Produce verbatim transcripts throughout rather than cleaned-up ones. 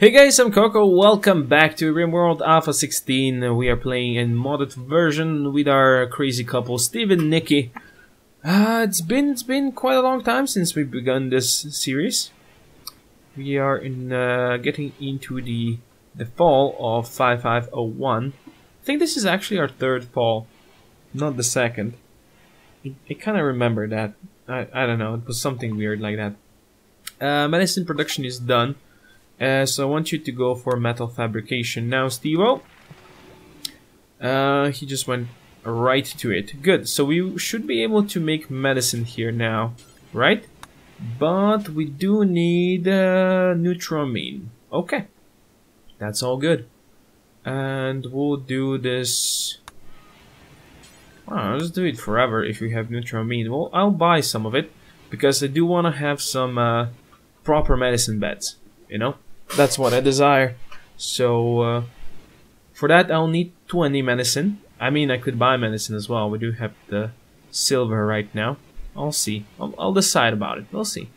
Hey guys, I'm Coco, welcome back to RimWorld Alpha sixteen. We are playing a modded version with our crazy couple, Steve and Nikki. Uh, it's been it's been quite a long time since we've begun this series. We are in uh, getting into the the fall of five five oh one. I think this is actually our third fall, not the second. I, I kind of remember that. I, I don't know, it was something weird like that. Uh, medicine production is done. Uh, so I want you to go for metal fabrication now, Steve-o. Uh, he just went right to it. Good, so we should be able to make medicine here now, right? But we do need uh, Neutroamine. Okay, that's all good. And we'll do this... Well, let's do it forever if we have Neutroamine. Well, I'll buy some of it, because I do want to have some uh, proper medicine beds, you know? That's what I desire. So uh, for that I'll need twenty medicine. I mean, I could buy medicine as well. We do have the silver right now. I'll see. I'll, I'll decide about it. We'll see.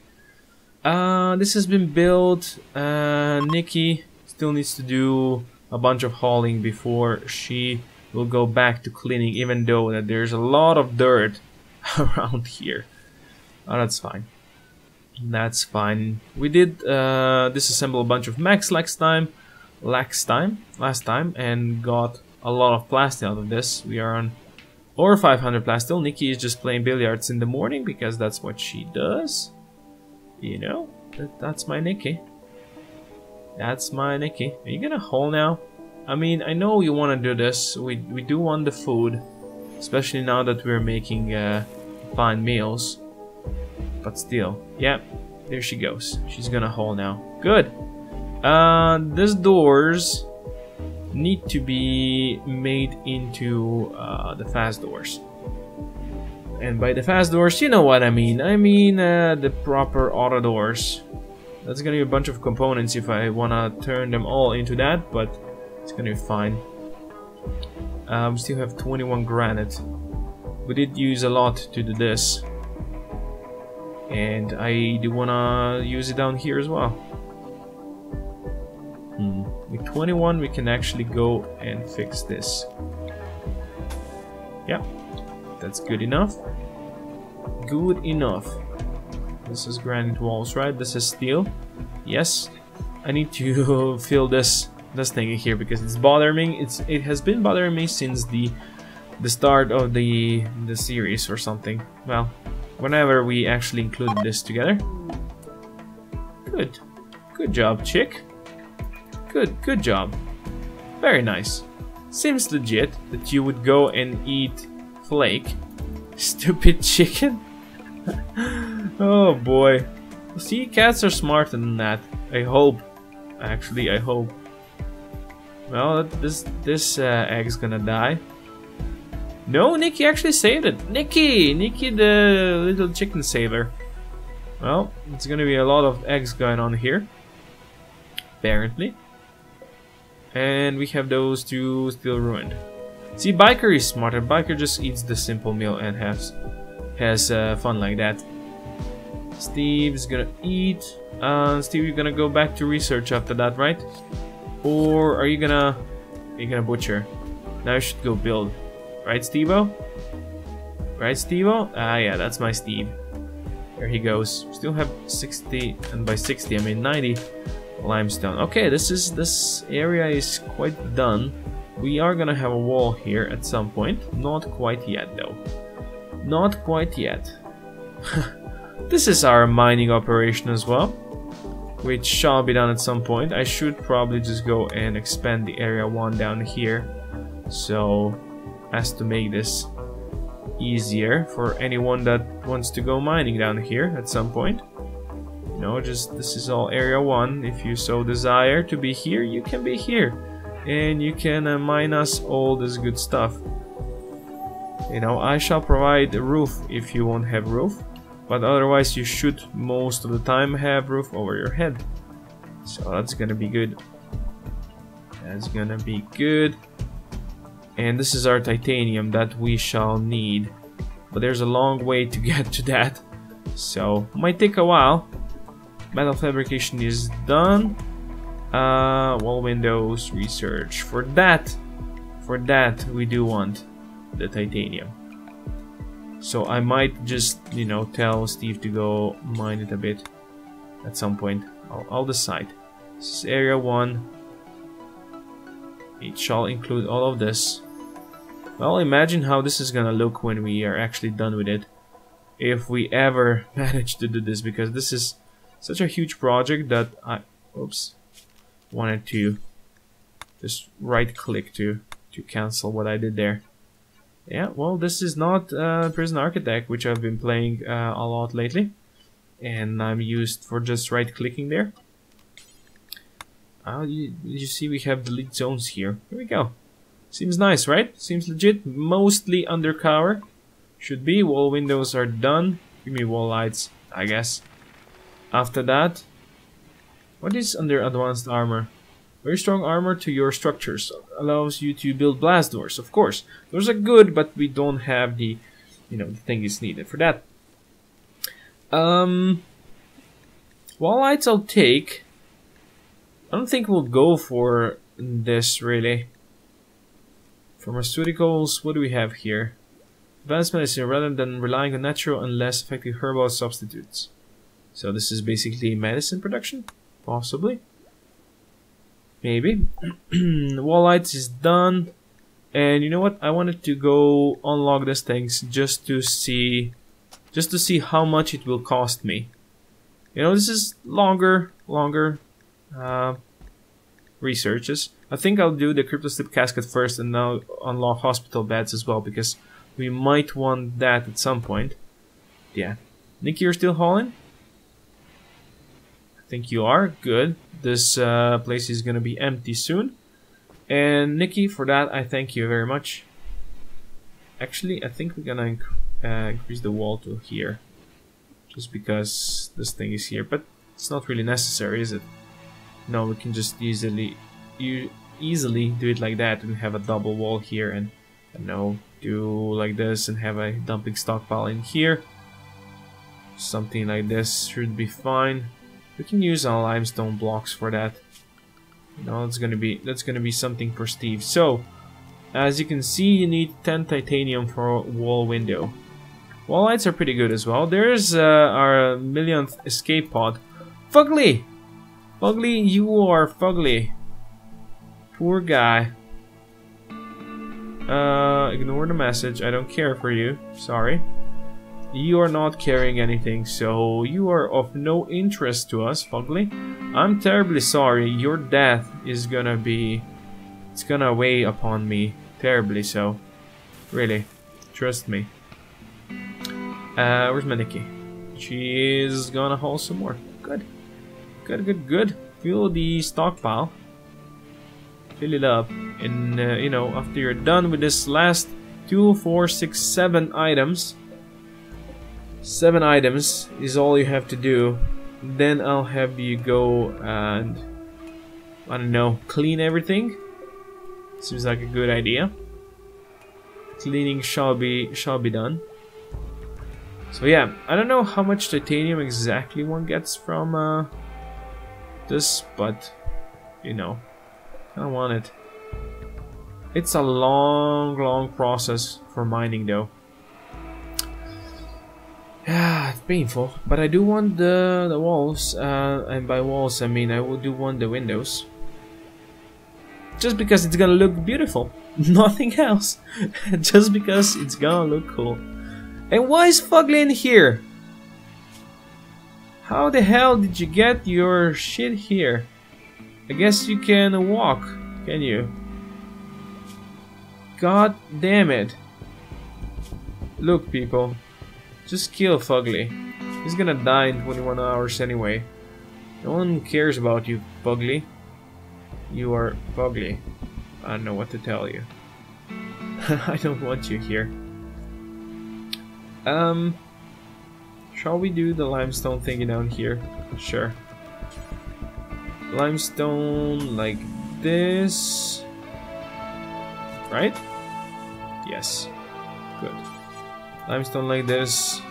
Uh, this has been built. Uh, Nikki still needs to do a bunch of hauling before she will go back to cleaning, even though that there's a lot of dirt around here. Oh, that's fine. That's fine. We did uh, disassemble a bunch of mechs last time, last time, last time, and got a lot of plastic out of this. We are on over five hundred plastic. Nikki is just playing billiards in the morning because that's what she does. You know, that, that's my Nikki. That's my Nikki. Are you gonna haul now? I mean, I know you want to do this. We we do want the food, especially now that we're making uh, fine meals. But still, yeah, there she goes. She's gonna haul now. Good. Uh, these doors need to be made into uh, the fast doors. And by the fast doors, you know what I mean. I mean uh, the proper auto doors. That's gonna be a bunch of components if I wanna turn them all into that, but it's gonna be fine. Uh, we still have twenty-one granite. We did use a lot to do this. And I do wanna use it down here as well. Hmm. With twenty-one we can actually go and fix this. Yeah, that's good enough. Good enough. This is granite walls, right? This is steel. Yes. I need to fill this this thing in here because it's bothering me. It's it has been bothering me since the the start of the the series or something. Well, whenever we actually include this together. Good. Good job, chick. Good, good job. Very nice. Seems legit that you would go and eat flake. Stupid chicken. Oh boy. See, cats are smarter than that. I hope. Actually, I hope. Well, this, this uh, egg's gonna die. No, Nikki actually saved it. Nikki! Nikki the little chicken saver. Well, it's gonna be a lot of eggs going on here. Apparently. And we have those two still ruined. See, Biker is smarter. Biker just eats the simple meal and has, has uh, fun like that. Steve's gonna eat. Uh, Steve, you're gonna go back to research after that, right? Or are you gonna... Are you gonna butcher? Now you should go build. Right, Steve-o? Right, Steve-o? Ah, yeah, that's my Steve. There he goes. Still have sixty, and by sixty, I mean ninety limestone. Okay, this is this area is quite done. We are gonna have a wall here at some point. Not quite yet, though. Not quite yet. This is our mining operation as well, which shall be done at some point. I should probably just go and expand the area one down here. So... as to make this easier for anyone that wants to go mining down here at some point. You know, just this is all area one. If you so desire to be here, you can be here. And you can uh, mine us all this good stuff. You know, I shall provide a roof if you won't have roof. But otherwise you should most of the time have roof over your head. So that's gonna be good. That's gonna be good. And this is our titanium that we shall need. But there's a long way to get to that. So, might take a while. Metal fabrication is done. Uh, wall windows, research. For that, for that we do want the titanium. So I might just, you know, tell Steve to go mine it a bit at some point. I'll, I'll decide. This is area one. It shall include all of this. Well, imagine how this is gonna look when we are actually done with it. If we ever manage to do this, because this is such a huge project that I, oops, wanted to just right click to, to cancel what I did there. Yeah, well, this is not uh, Prison Architect, which I've been playing uh, a lot lately. And I'm used for just right clicking there. Uh, you, you see we have delete zones here. Here we go. Seems nice, right? Seems legit. Mostly undercover. Should be. Wall windows are done. Give me wall lights, I guess. After that, what is under advanced armor? Very strong armor to your structures. Allows you to build blast doors, of course. Doors are good, but we don't have the, you know, the thing is needed for that. Um, wall lights I'll take. I don't think we'll go for this, really. Pharmaceuticals, what do we have here? Advanced medicine, rather than relying on natural and less effective herbal substitutes. So this is basically medicine production? Possibly. Maybe. Wall lights is done. And you know what? I wanted to go unlock these things just to see... Just to see how much it will cost me. You know, this is longer, longer uh, researches. I think I'll do the crypto slip casket first and now unlock hospital beds as well, because we might want that at some point. Yeah. Nikki, you're still hauling? I think you are. Good. This uh, place is gonna be empty soon. And Nikki, for that, I thank you very much. Actually, I think we're gonna... Uh, increase the wall to here, just because this thing is here, but it's not really necessary, is it? No, we can just easily, you easily do it like that, and have a double wall here, and I don't know, do like this, and have a dumping stockpile in here. Something like this should be fine. We can use our limestone blocks for that. You know, it's gonna be that's gonna be something for Steve. So, as you can see, you need ten titanium for a wall window. Wall lights are pretty good as well. There's uh, our millionth escape pod. Fugly! Fugly, you are fugly. Poor guy. Uh, ignore the message. I don't care for you. Sorry. You are not carrying anything, so you are of no interest to us, Fugly. I'm terribly sorry. Your death is gonna be... It's gonna weigh upon me terribly, so... Really. Trust me. Uh, where's my Nikki? She's gonna haul some more. Good. Good, good, good. Fill the stockpile. Fill it up. And, uh, you know, after you're done with this last two, four, six, seven items... Seven items is all you have to do. Then I'll have you go and... I don't know, clean everything? Seems like a good idea. Cleaning shall be, shall be done. So yeah, I don't know how much titanium exactly one gets from uh, this, but you know, I want it. It's a long, long process for mining though. Yeah, it's painful, but I do want the, the walls, uh, and by walls I mean I will do want the windows. Just because it's gonna look beautiful, nothing else. Just because it's gonna look cool. And why is Fugly in here? How the hell did you get your shit here? I guess you can walk, can you? God damn it. Look, people, just kill Fugly. He's gonna die in twenty-one hours anyway. No one cares about you, Fugly. You are fugly. I don't know what to tell you. I don't want you here. Um, shall we do the limestone thingy down here? Sure. Limestone like this. Right? Yes. Good. Limestone like this.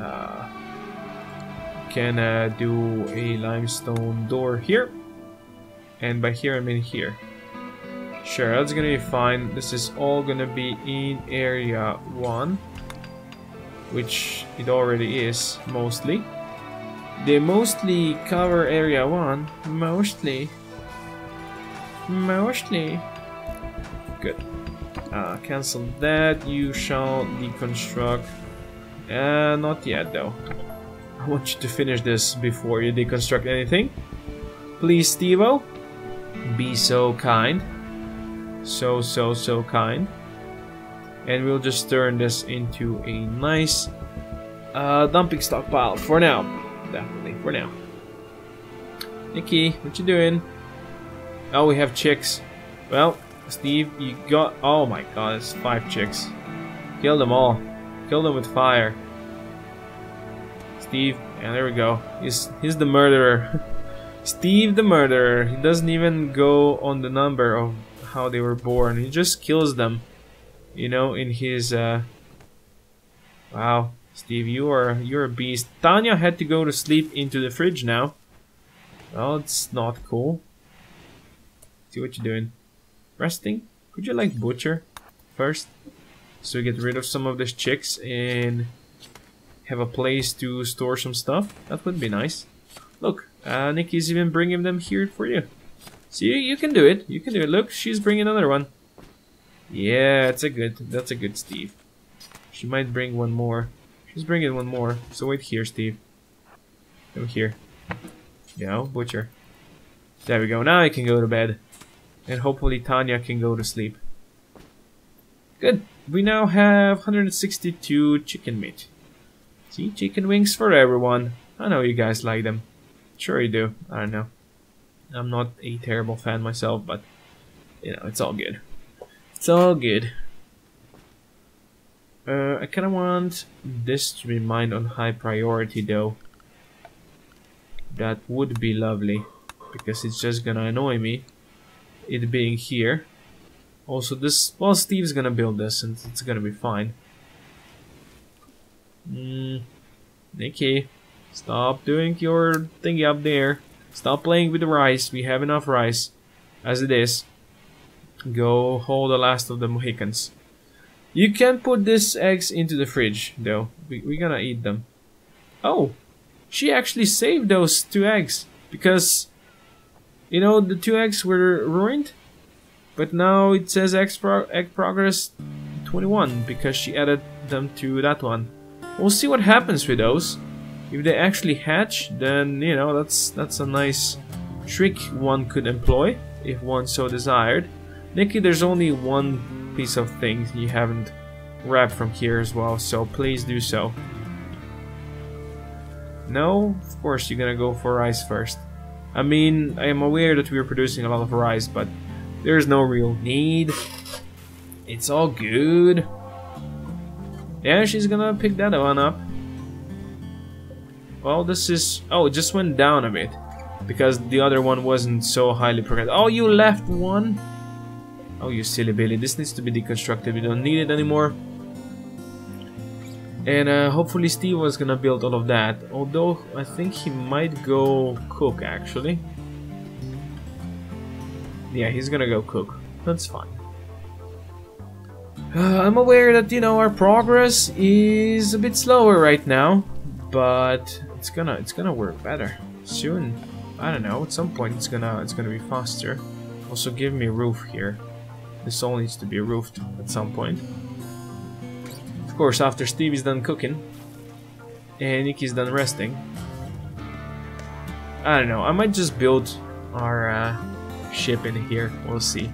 Uh, can uh, do a limestone door here, and by here I mean here. Sure, that's gonna be fine. This is all gonna be in area one, which it already is mostly. They mostly cover area one, mostly, mostly. Good. Uh, cancel that. You shall deconstruct. Uh, not yet though. I want you to finish this before you deconstruct anything. Please, Stevo, be so kind. So, so, so kind. And we'll just turn this into a nice uh, dumping stockpile for now. Definitely, for now. Nikki, what you doing? Oh, we have chicks. Well, Steve, you got... Oh my god, it's five chicks. Kill them all. Kill them with fire. Steve, yeah, there we go. He's, he's the murderer. Steve the murderer. He doesn't even go on the number of how they were born. He just kills them. You know, in his... Uh... Wow. Steve, you are, you're a beast. Tanya had to go to sleep into the fridge now. Well, it's not cool. See what you're doing. Resting? Could you like butcher first? So we get rid of some of these chicks and have a place to store some stuff. That would be nice. Look, uh, Nikki's even bringing them here for you. See, you can do it. You can do it. Look, she's bringing another one. Yeah, that's a good, that's a good Steve. She might bring one more. She's bringing one more. So wait here, Steve. Come here. Yeah, butcher. There we go. Now I can go to bed. And hopefully Tanya can go to sleep. Good. We now have one hundred sixty-two chicken meat. See, chicken wings for everyone. I know you guys like them. Sure you do. I don't know. I'm not a terrible fan myself, but you know, it's all good. It's all good. Uh, I kind of want this to be mined on high priority though. That would be lovely. Because it's just gonna annoy me. It being here. Also this, well, Steve's gonna build this and it's gonna be fine. Mm, Nikki, stop doing your thingy up there. Stop playing with the rice, we have enough rice as it is. Go hold the last of the Mohicans. You can put these eggs into the fridge though, we, we're gonna eat them. Oh, she actually saved those two eggs because you know, the two eggs were ruined, but now it says egg progress twenty-one because she added them to that one. We'll see what happens with those. If they actually hatch, then you know, that's that's a nice trick one could employ if one so desired. Nikki, there's only one piece of thing you haven't wrapped from here as well, so please do so. No, of course you're gonna go for rice first. I mean, I am aware that we are producing a lot of rice, but there is no real need. It's all good. Yeah, she's gonna pick that one up. Well, this is... Oh, it just went down a bit. Because the other one wasn't so highly progressed. Oh, you left one? Oh, you silly Billy. This needs to be deconstructed. We don't need it anymore. And uh, hopefully Steve was gonna build all of that, although I think he might go cook actually. Yeah, he's gonna go cook. That's fine. Uh, I'm aware that, you know, our progress is a bit slower right now, but it's gonna it's gonna work better soon. I don't know, at some point it's gonna it's gonna be faster. Also, give me a roof here. This all needs to be roofed at some point. Of course, after Steve is done cooking and Nikki's done resting. I don't know, I might just build our uh, ship in here, we'll see.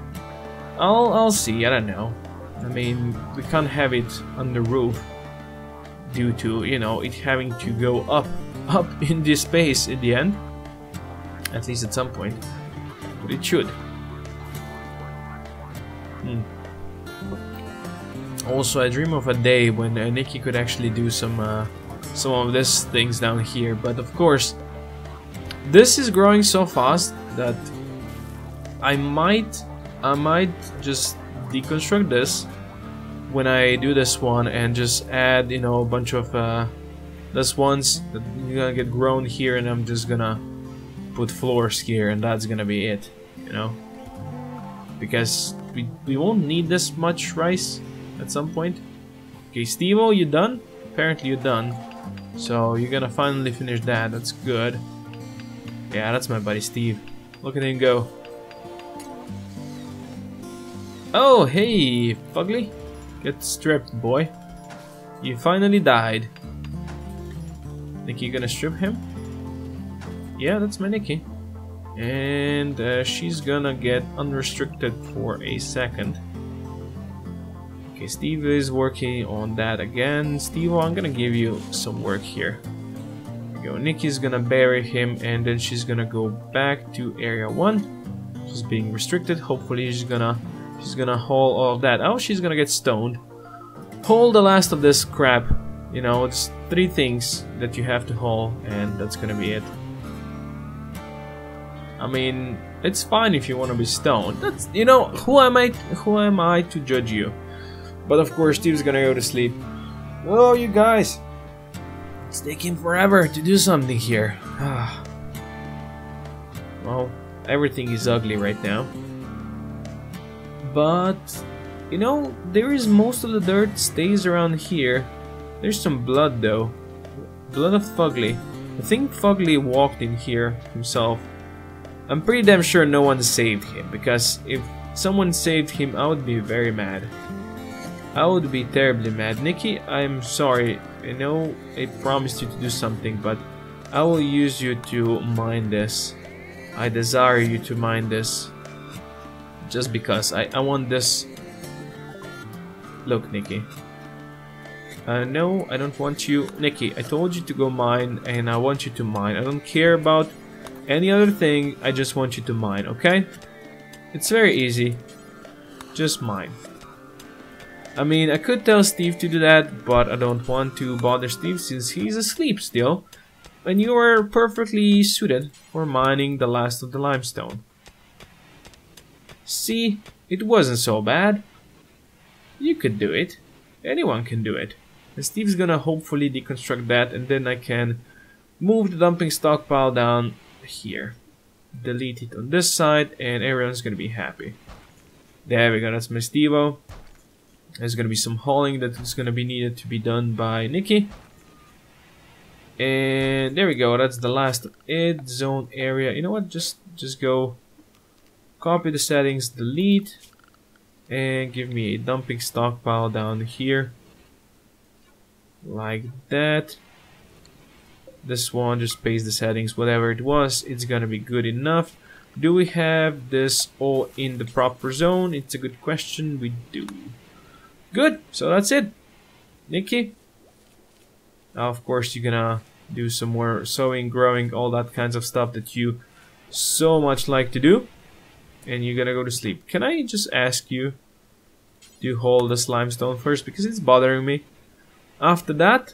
I'll, I'll see, I don't know. I mean, we can't have it on the roof due to, you know, it having to go up, up in this space in the end. At least at some point, but it should. Hmm. Also, I dream of a day when uh, Nikki could actually do some uh, some of these things down here. But of course, this is growing so fast that I might I might just deconstruct this when I do this one and just add, you know, a bunch of uh, This one's gonna get grown here, and I'm just gonna put floors here, and that's gonna be it, you know? Because we, we won't need this much rice at some point. Okay, Steve-o, you done? Apparently you're done. So you're gonna finally finish that, that's good. Yeah, that's my buddy Steve. Look at him go. Oh, hey, Fugly. Get stripped, boy. You finally died. Think you're gonna strip him? Yeah, that's my Nikki. And uh, she's gonna get unrestricted for a second. Okay, Steve is working on that again. Steve, I'm gonna give you some work here. There we go. Nikki's gonna bury him, and then she's gonna go back to area one. She's being restricted. Hopefully, she's gonna she's gonna haul all of that. Oh, she's gonna get stoned. Haul the last of this crap. You know, it's three things that you have to haul, and that's gonna be it. I mean, it's fine if you want to be stoned. That's, you know, who am I? Who am I to judge you? But of course, Steve's gonna go to sleep. Oh, you guys! It's taking forever to do something here. Well, everything is ugly right now. But you know, there is most of the dirt stays around here. There's some blood though, blood of Fugly. I think Fugly walked in here himself. I'm pretty damn sure no one saved him, because if someone saved him, I would be very mad. I would be terribly mad. Nikki, I'm sorry. I know I promised you to do something, but I will use you to mine this. I desire you to mine this. Just because I, I want this. Look, Nikki. Uh, no, I don't want you. Nikki, I told you to go mine, and I want you to mine. I don't care about any other thing, I just want you to mine, okay? It's very easy. Just mine. I mean, I could tell Steve to do that, but I don't want to bother Steve since he's asleep still. And you are perfectly suited for mining the last of the limestone. See, it wasn't so bad. You could do it. Anyone can do it. And Steve's gonna hopefully deconstruct that, and then I can move the dumping stockpile down here, delete it on this side, and everyone's gonna be happy. There we go, that's my Steve-o. There's gonna be some hauling that is gonna be needed to be done by Nikki, and there we go, that's the last of it. Zone area, you know what, just just go copy the settings, delete, and give me a dumping stockpile down here like that. This one, just paste the settings, whatever it was, it's gonna be good enough. Do we have this all in the proper zone? It's a good question, we do. Good, so that's it. Nikki, now of course you're gonna do some more sowing, growing, all that kinds of stuff that you so much like to do. And you're gonna go to sleep. Can I just ask you to hold this limestone first, because it's bothering me. After that,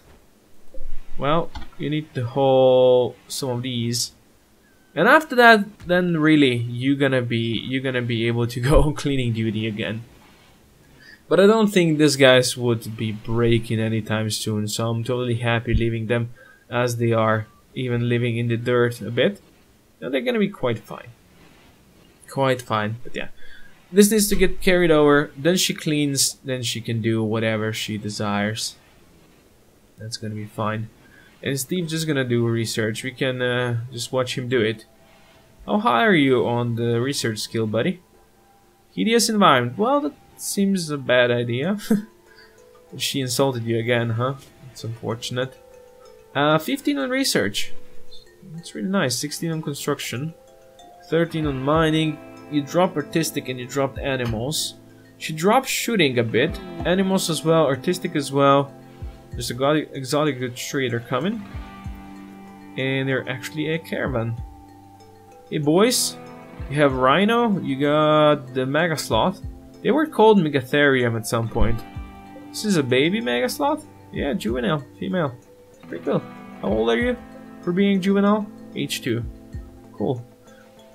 well, you need to haul some of these, and after that, then really you're gonna be you're gonna be able to go on cleaning duty again. But I don't think these guys would be breaking anytime soon, so I'm totally happy leaving them as they are, even living in the dirt a bit. Now they're gonna be quite fine, quite fine. But yeah, this needs to get carried over. Then she cleans. Then she can do whatever she desires. That's gonna be fine. And Steve's just gonna do research. We can uh, just watch him do it. How high are you on the research skill, buddy? Hideous environment. Well, that seems a bad idea. She insulted you again, huh? It's unfortunate. Uh, fifteen on research. That's really nice. sixteen on construction. thirteen on mining. You dropped artistic and you dropped animals. She dropped shooting a bit. Animals as well. Artistic as well. There's a exotic goods trader coming, and they're actually a caravan. Hey boys, you have Rhino, you got the Megasloth. They were called Megatherium at some point. This is a baby Megasloth? Yeah, juvenile, female. Pretty cool. How old are you for being juvenile? Age two. Cool.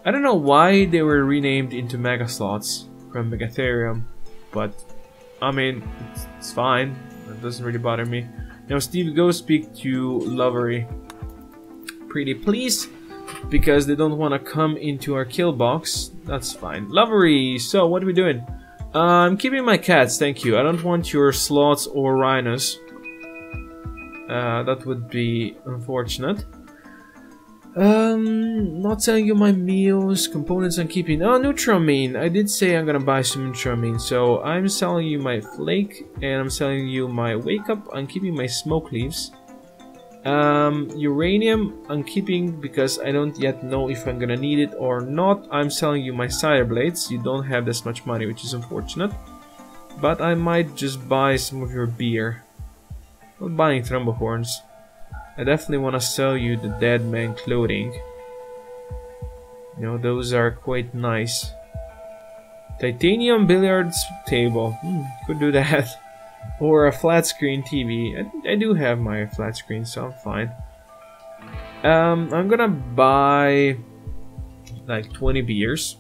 I don't know why they were renamed into Megasloths from Megatherium, but I mean, it's, it's fine. It doesn't really bother me. Now, Steve, go speak to Lovery pretty please, because they don't want to come into our kill box. That's fine. Lovery, so what are we doing? Uh, I'm keeping my cats, thank you. I don't want your sloths or rhinos. Uh, that would be unfortunate. Um, not selling you my meals, components I'm keeping. Oh, Neutroamine. I did say I'm gonna buy some Neutroamine. So I'm selling you my flake, and I'm selling you my wake up. I'm keeping my smoke leaves. Um, uranium I'm keeping because I don't yet know if I'm gonna need it or not. I'm selling you my cider blades. You don't have this much money, which is unfortunate. But I might just buy some of your beer. Not buying Thrombohorns. I definitely want to sell you the dead man clothing. You know, those are quite nice. Titanium billiards table. Hmm, could do that. Or a flat screen T V. I, I do have my flat screen, so I'm fine. Um, I'm gonna buy like twenty beers.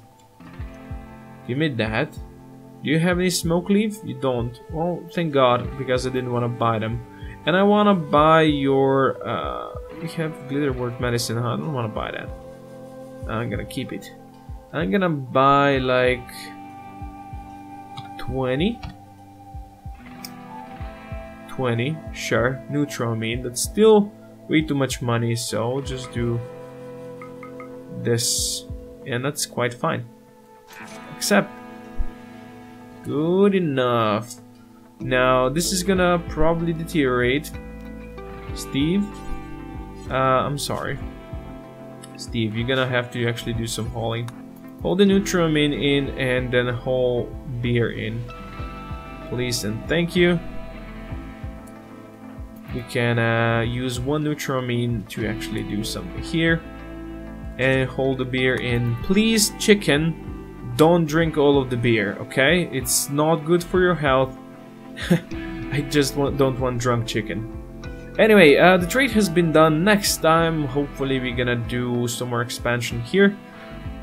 Give me that. Do you have any smoke leaf? You don't. Well, thank God, because I didn't want to buy them. And I want to buy your... Uh, you have glitterwort medicine, huh? I don't want to buy that. I'm gonna keep it. I'm gonna buy like... twenty. twenty, sure. Neutroamine. That's still way too much money, so I'll just do this. And that's quite fine. Except... Good enough. Now, this is gonna probably deteriorate. Steve? Uh, I'm sorry. Steve, you're gonna have to actually do some hauling. Haul the Neutroamine in and then haul beer in. Please and thank you. We can uh, use one Neutroamine to actually do something here. And haul the beer in. Please, chicken. Don't drink all of the beer, okay? It's not good for your health. I just want, don't want drunk chicken. Anyway, uh, the trade has been done. Next time, hopefully we're gonna do some more expansion here.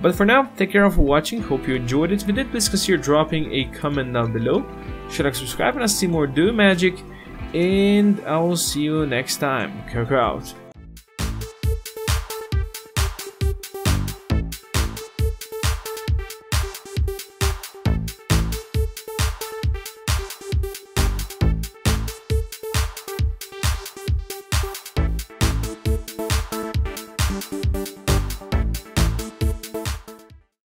But for now, take care of watching. Hope you enjoyed it. If you did, please consider dropping a comment down below. Should like, subscribe, and I'll see more Do Magic. And I'll see you next time. Cook out.